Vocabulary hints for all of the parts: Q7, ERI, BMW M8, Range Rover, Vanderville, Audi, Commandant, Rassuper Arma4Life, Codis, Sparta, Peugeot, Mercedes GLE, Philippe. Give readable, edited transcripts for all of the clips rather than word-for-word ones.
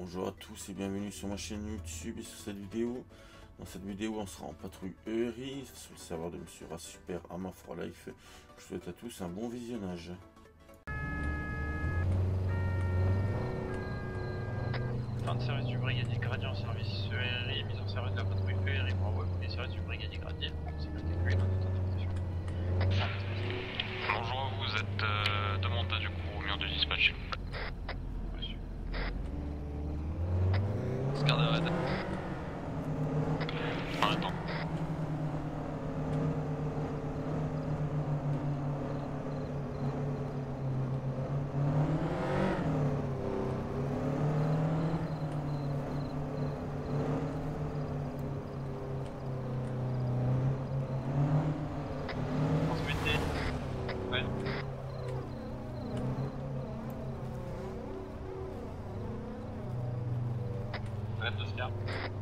Bonjour à tous et bienvenue sur ma chaîne YouTube et sur cette vidéo. Dans cette vidéo, on sera en patrouille ERI sur le serveur de monsieur Rassuper Arma4Life. Je souhaite à tous un bon visionnage. Fin de service du brigadier gradient en service ERI, mise en service de la patrouille ERI, bravo, et service du brigadier gradient. Bonjour, vous êtes demandé du coup au mur de dispatch.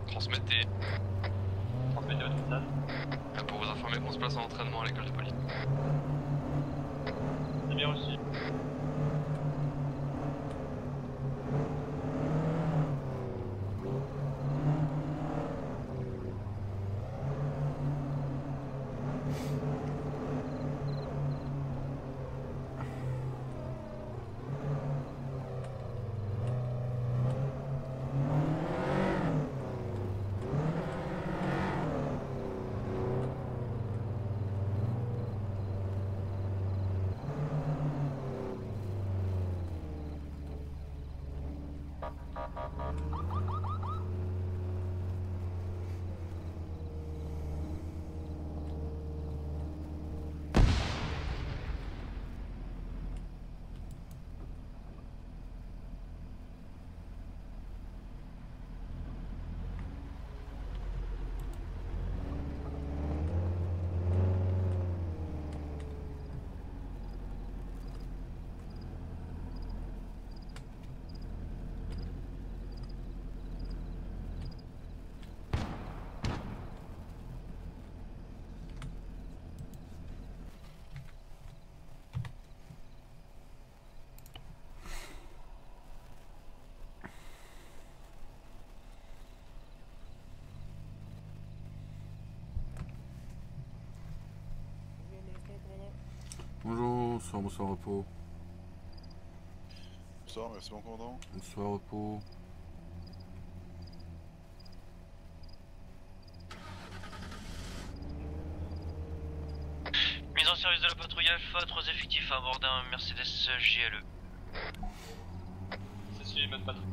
Transmettez. Transmettez votre message. Pour vous informer qu'on se place en entraînement à l'école de police. C'est bien reçu. Bonjour, bonsoir repos. Bonsoir, merci mon commandant. Bonsoir repos. Mise en service de la patrouille Alpha, 3 effectifs à bord d'un Mercedes GLE. C'est suivi, bonne patrouille.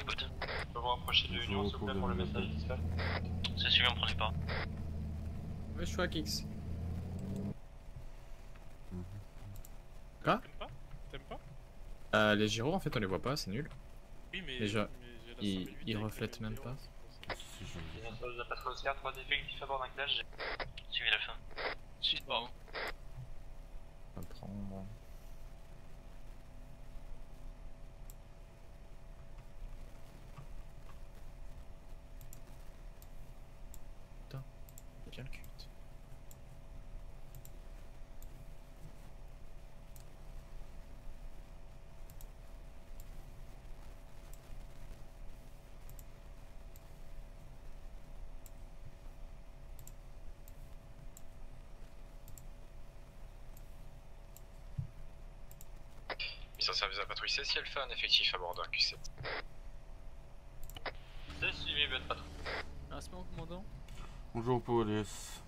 Écoute, on peut vous rapprocher de l'Union s'il vous plaît pour le message dispatch. C'est celui on prend du pas. Je suis à Kix. Quoi? T'aimes pas les gyros en fait on les voit pas, c'est nul. Oui mais déjà ils reflètent même pas. On a pas trop Oscar, 3 effectifs à bord d'un clash. Suivez la fin. Suivez pas. On va prendre. Bien le cul. Mise en service à patrouille Cécile Alpha, un effectif à bord d'un Q7. C'est suivi, votre patrouille. Un moment, commandant. Bonjour police.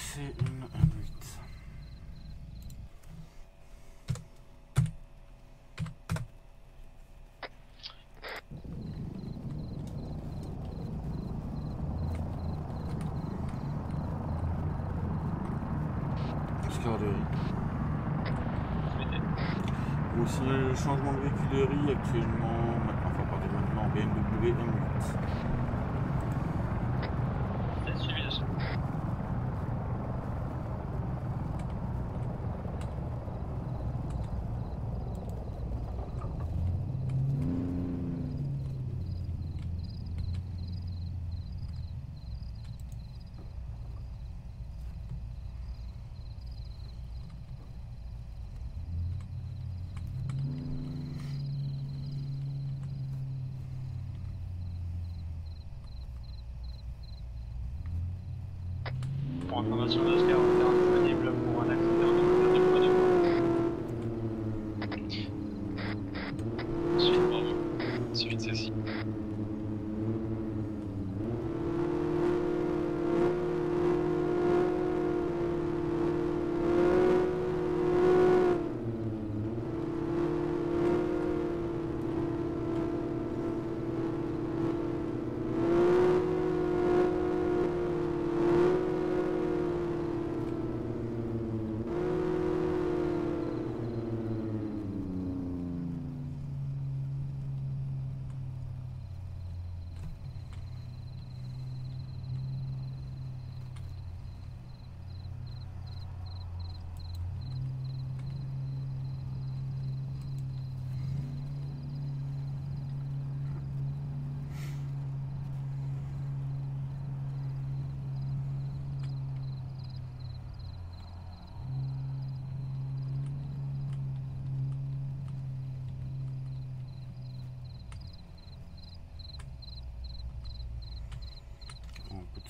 c'est une M8. Aussi le changement de véhiculerie actuellement, maintenant BMW M8. C'est suivi. Information de Oscar, disponible pour un accident de production. Suite, pardon. Suite, ceci.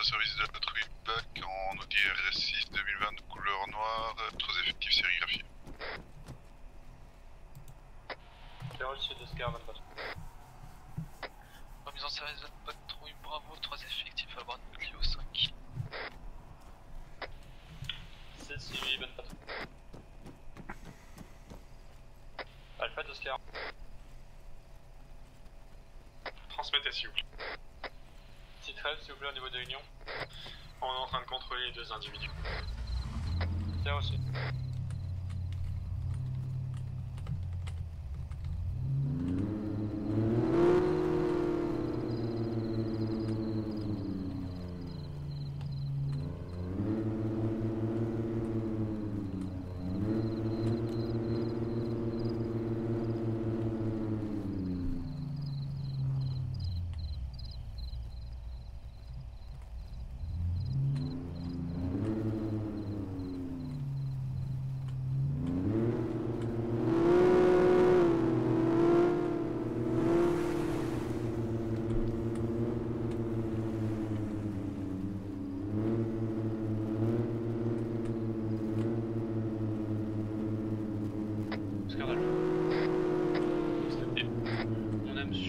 Service de notre feedback en Audi RS6 2020 de couleur noire, trois effectifs sérigraphiés. C'est reçu d'Oscar, 24. Remise en service de notre patrouille, bravo, trois effectifs à bord de Clio 5. C'est suivi, 24. Alpha d'Oscar. Transmettez s'il vous plaît. S'il vous plaît, au niveau de l'union, on est en train de contrôler les deux individus. C'est reçu.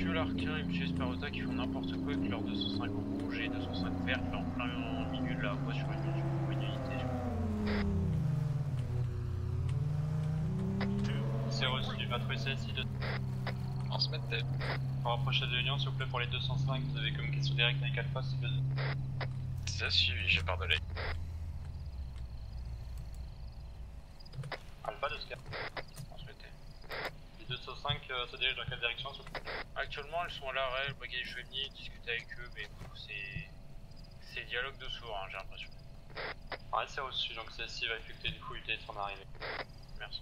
Larkin et M. Sparta qui font n'importe quoi avec leur 205 rouge et 205 vert en plein milieu de la voie sur une unité. C'est reçu, patrouille CSI 2. On se met tête. Pour rapprocher de l'union, s'il vous plaît, pour les 205, vous avez communication directe avec Alpha, c'est besoin. C'est suivi, j'ai peur de l'aide. Alpha de Scar. On se met tête. Les 205 se dirigent dans quelle direction, s'il vous plaît? Actuellement, elles sont à l'arrêt, le bagage chevalier, discuter avec eux, mais c'est dialogue de sourds, hein, j'ai l'impression. Ouais, c'est reçu, donc celle-ci va effectuer du coup l'utilité de son arrivée. Merci.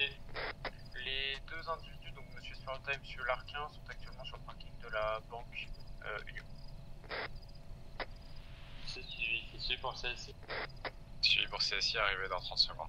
Société. Les deux individus, donc monsieur Sparta et monsieur Larkin, sont actuellement sur le parking de la banque Union. C'est suivi pour CSI. Suivi pour CSI, arrivé dans 30 secondes.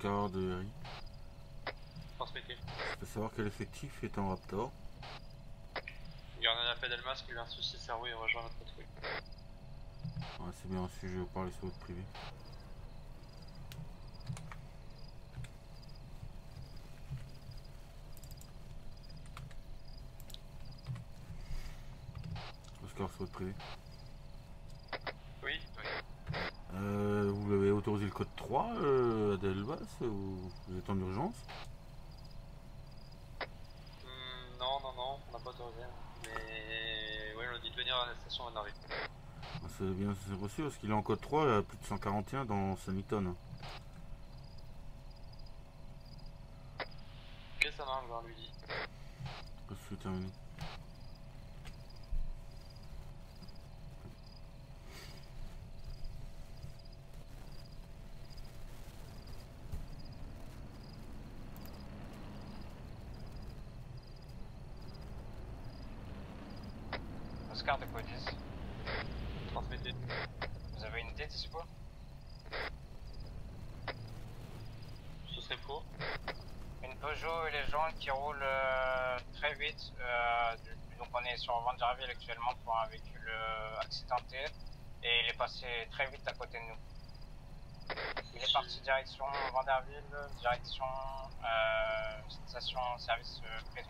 Score de Harry. Je peux savoir que l'effectif est en Raptor. Il y en a un appel d'Almas qui a eu un souci cerveau et rejoint notre patrouille. Ouais, c'est bien un sujet où parler sur votre privé. Oscar sur votre privé. Code 3 à Delvas, vous êtes en urgence? Non, on n'a pas autorisé. Mais oui, on l'a dit de venir à la station on arrive. C'est bien reçu parce qu'il est en code 3 à plus de 141 dans Samiton. Ok, ça marche, je vais lui dire. Je suis terminé. De quoi 10 transmettez. Vous avez une idée de ce quoi? Ce serait pour une Peugeot et les gens qui roulent très vite. Donc on est sur Vanderville actuellement pour un véhicule accidenté et il est passé très vite à côté de nous. Il est parti direction Vanderville, direction station service prévu.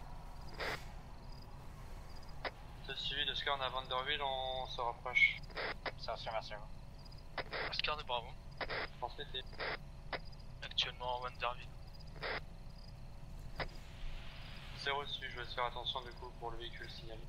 Suivi de Scar à Vanderville, on se rapproche. Ça va, merci à vous. Scar de Bravo. Transmettez. Actuellement en Vanderville. C'est reçu, je vais faire attention du coup pour le véhicule signalé.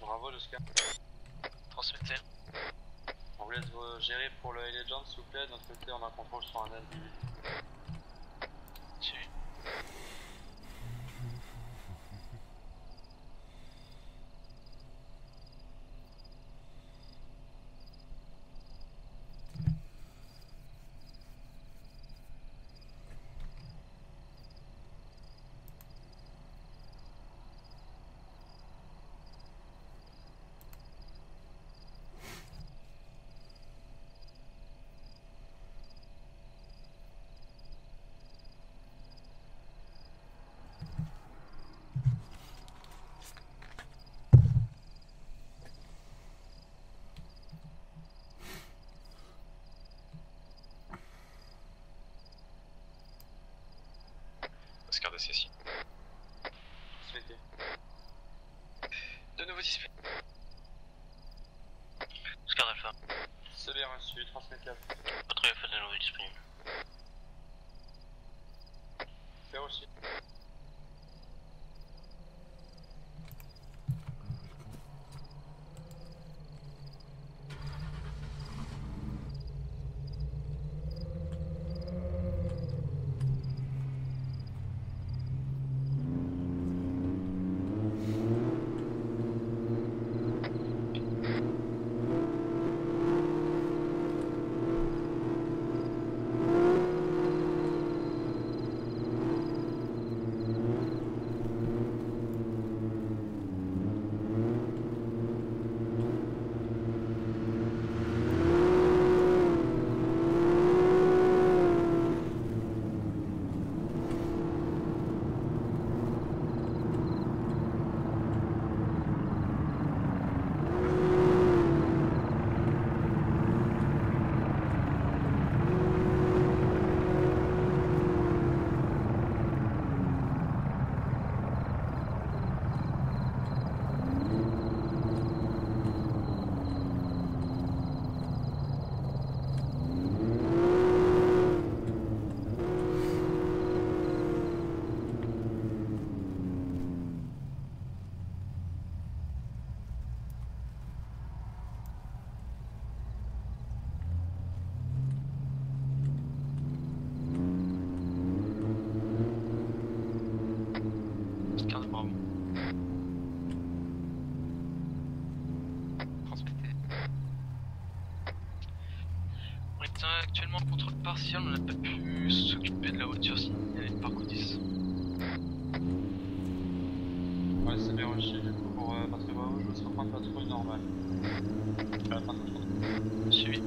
Bravo Oscar. Transmettez. On vous laisse vous gérer pour le Legend s'il vous plaît, de notre côté on a contrôle sur un individu. Suivi. Oscar DCC. De nouveau display. Oscar Alpha. C'est bien reçu, transmettable. Votre téléphone de nouveau disponible. C'est aussi. Actuellement, contrôle partiel, on n'a pas pu s'occuper de la voiture signalée par Codis. Ouais, c'est bien reçu, du coup, pour patrouille rouge, on se reprend une patrouille normale. À la fin de la suivi.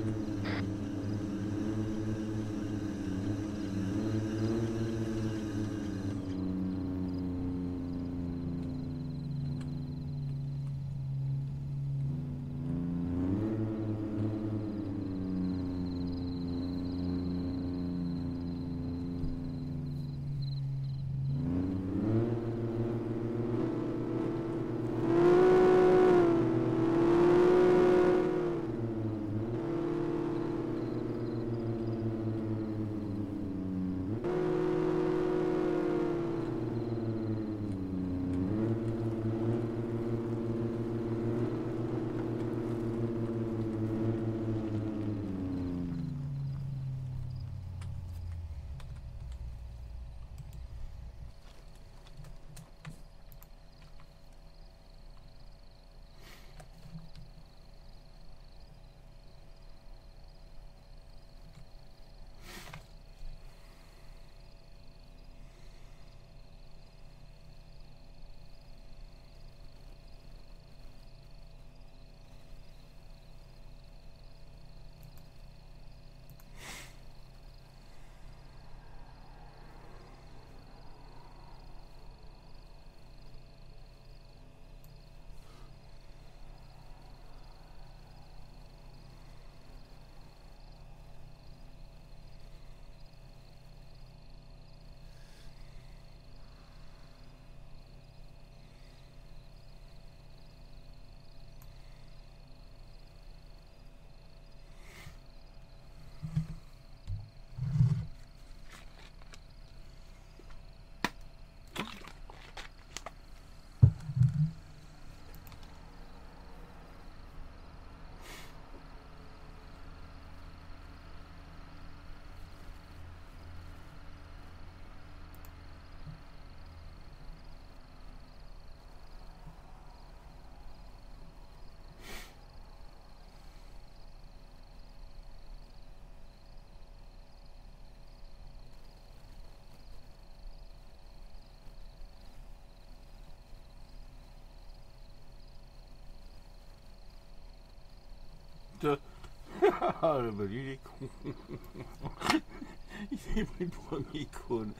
Ah le bol, il est con. Il s'est pris pour un micro-ondes.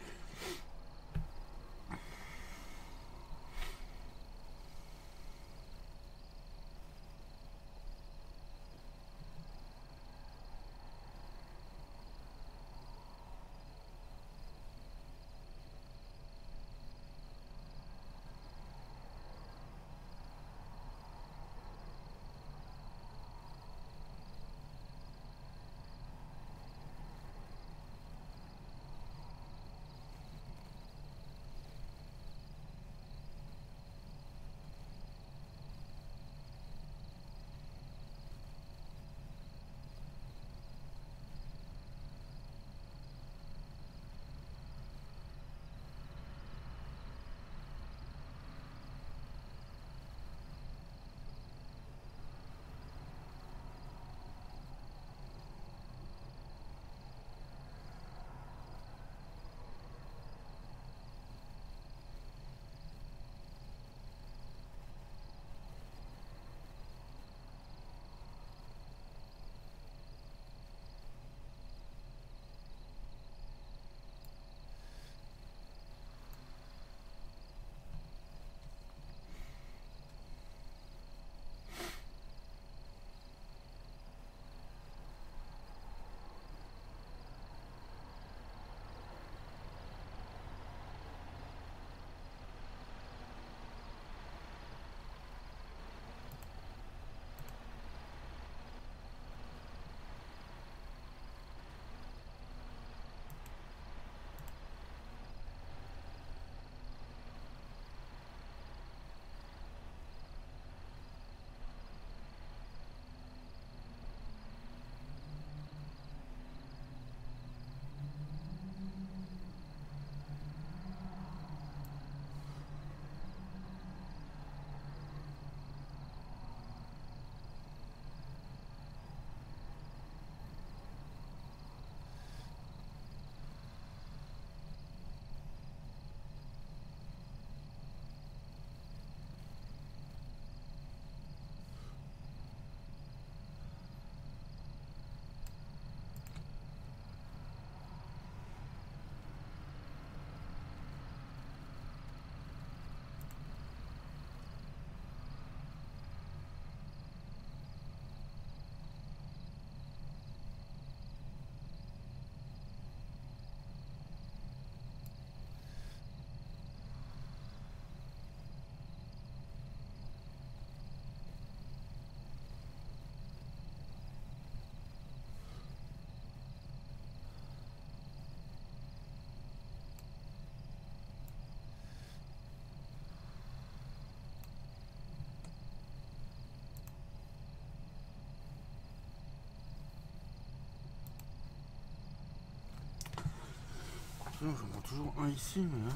Sinon j'en prends toujours un ici, mais là,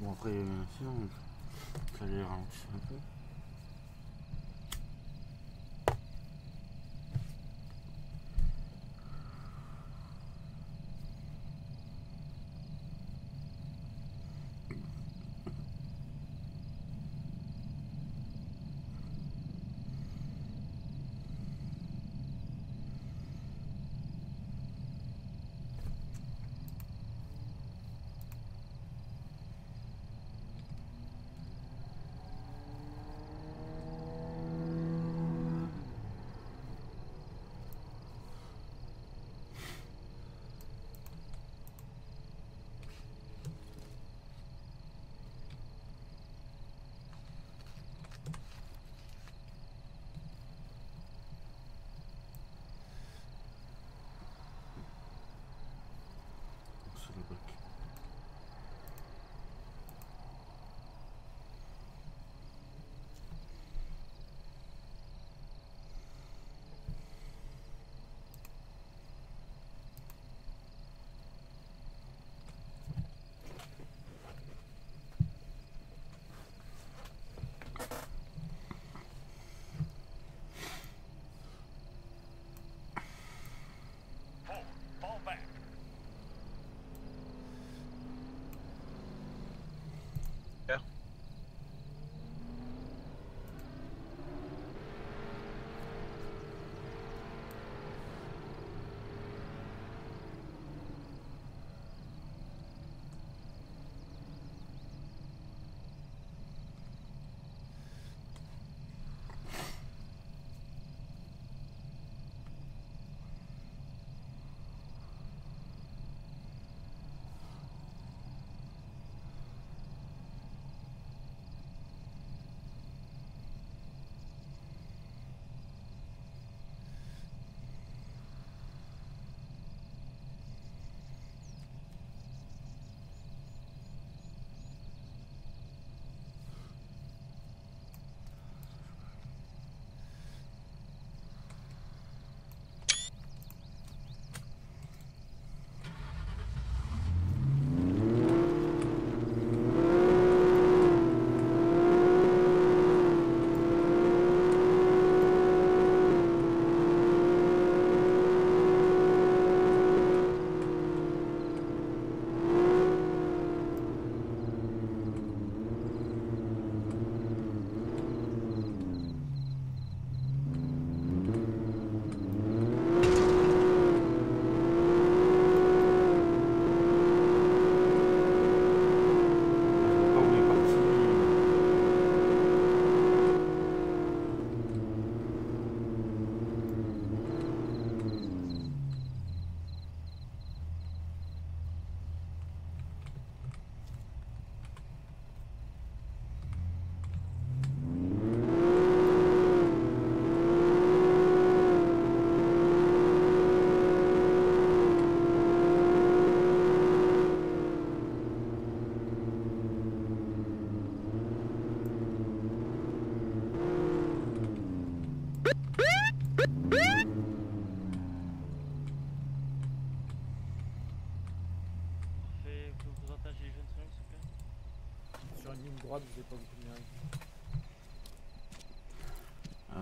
bon après sinon ça les ralentit un peu.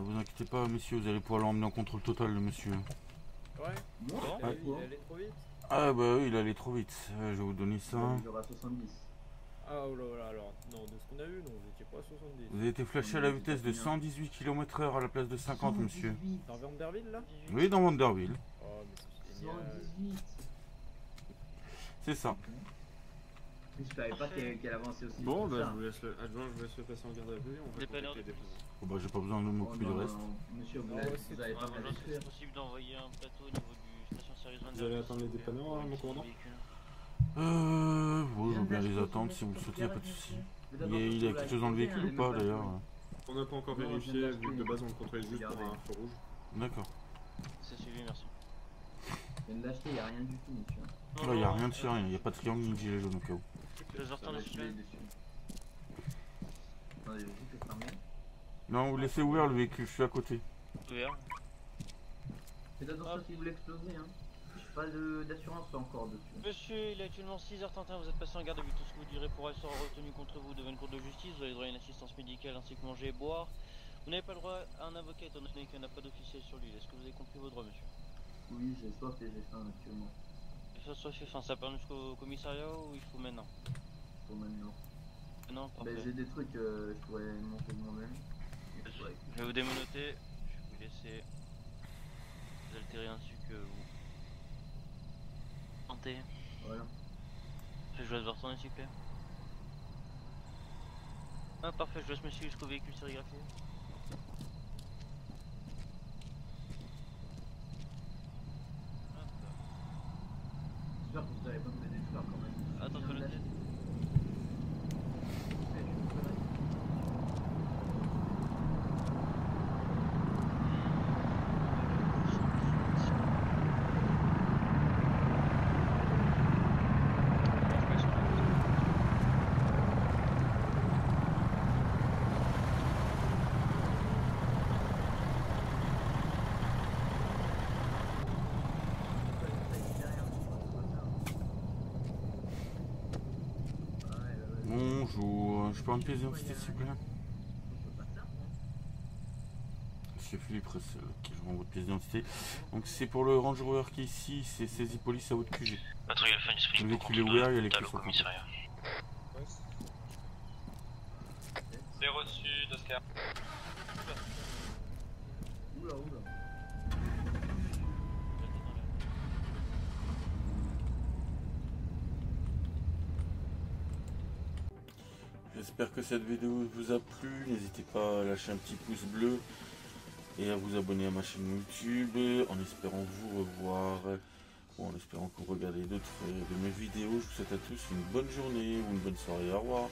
Vous inquiétez pas, messieurs, vous allez pouvoir l'emmener en contrôle total, le monsieur. Ouais, bon, ah, il allait trop vite. Ah, bah oui, il allait trop vite. Je vais vous donner ça. Il aura 70. Ah, oh là là, alors, non, de ce qu'on a vu, non, vous n'étiez pas à 70. Vous avez été flashé à la vitesse de 118 km/h à la place de 50, monsieur. Dans Vanderville, là? Oui, dans Vanderville. Oh, mais c'est ça. Je savais pas qu'elle avançait aussi. Bon, bah, je vous laisse le adjoint, je vous laisse le passer en garde à vue. On va contacter des dépenses. Oh, bah, j'ai pas besoin de m'occuper du reste. Monsieur, vous n'avez pas besoin. C'est possible d'envoyer un plateau au niveau du station-service 22. Vous allez attendre les dépanneurs, mon commandant? Oui, je veux bien les attendre si vous le souhaitez, y'a pas de soucis. Il y a quelque chose dans le véhicule ou pas d'ailleurs? On n'a pas encore vérifié, vu que de base on le contrôle juste pour un feu rouge. D'accord. C'est suivi, merci. Je viens de l'acheter, y'a rien du tout, monsieur. Là, il n'y a rien de chez rien, il n'y a pas de triangle ni de gilet jaune au cas où. Non, vous laissez ouvert le véhicule, je suis à côté. Ouvert. C'est d'abord ça qui voulait exploser, hein. pas d'assurance encore dessus. Monsieur, il est actuellement 6h31, vous êtes passé en garde à vue. Tout ce que vous direz pourra être retenu contre vous devant une cour de justice. Vous avez droit à une assistance médicale ainsi que manger et boire. Vous n'avez pas le droit à un avocat étant donné qu'il n'y en a pas d'officiel sur l'île. Est-ce que vous avez compris vos droits, monsieur? Oui, j'ai soif et j'ai faim actuellement. Et ça, soif et faim, ça part jusqu'au commissariat ou il faut maintenant? Il faut maintenant. Non, parfait. Bah, j'ai des trucs, je pourrais monter de moi-même. Ouais. Je vais vous démonoter, je vais vous laisser vous altérer ainsi que vous tentez. Voilà. Je vais devoir retourner s'il vous plaît. Ah parfait, je laisse monsieur jusqu'au véhicule sérigraphié. J'espère que vous n'avez pas fait des fleurs quand même. Attends, je vais noter. Je peux un peu s'il vous plaît. Monsieur Philippe, je rends votre pièce d'identité. Donc c'est pour le Range Rover qui est ici, c'est saisie police à votre QG. Patrouille Alpha disponible pour contrôle de l'hôpital au commissariat. C'est reçu d'Oscar. Oula, oula. J'espère que cette vidéo vous a plu, n'hésitez pas à lâcher un petit pouce bleu et à vous abonner à ma chaîne YouTube en espérant vous revoir ou en espérant que vous regardez d'autres de mes vidéos. Je vous souhaite à tous une bonne journée ou une bonne soirée, au revoir.